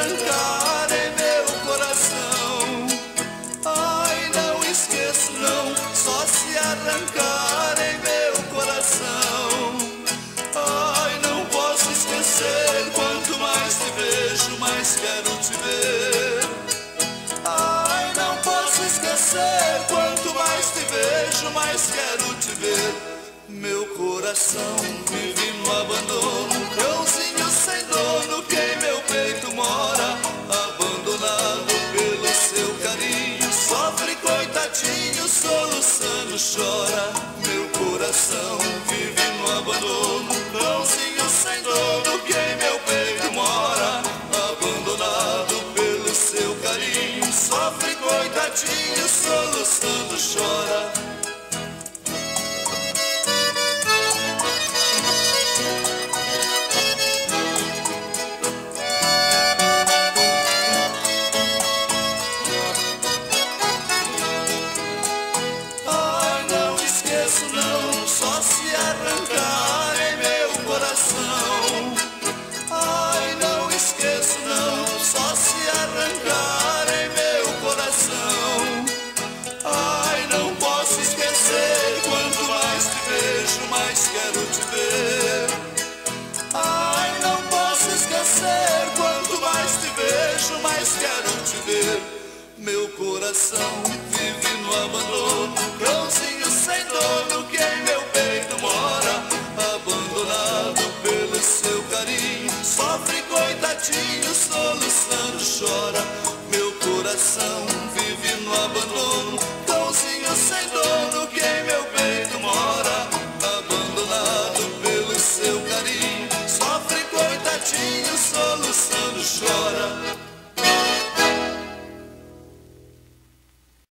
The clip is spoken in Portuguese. arrancar em meu coração. Ai, não esqueço não, só se arrancar em meu coração. Ai, não posso esquecer, quanto mais te vejo, mais quero te ver. Ai, não posso esquecer, quanto mais te vejo, mais quero te ver. Meu coração vive no abandono, cãozinho sem dono que em meu peito mora, abandonado pelo seu carinho, sofre coitadinho, soluçando chora. Meu coração vive no abandono, cãozinho sem dono que em meu peito mora, abandonado pelo seu carinho, sofre coitadinho, soluçando chora. Ai, não esqueço não, só se arrancar em meu coração. Ai, não posso esquecer, quanto mais te vejo, mais quero te ver. Ai, não posso esquecer, quanto mais te vejo, mais quero te ver. Meu coração vive no abandono, cãozinho sem dono que em meu peito mora, abandonado pelo seu carinho, sofre coitadinho, soluçando chora. Meu coração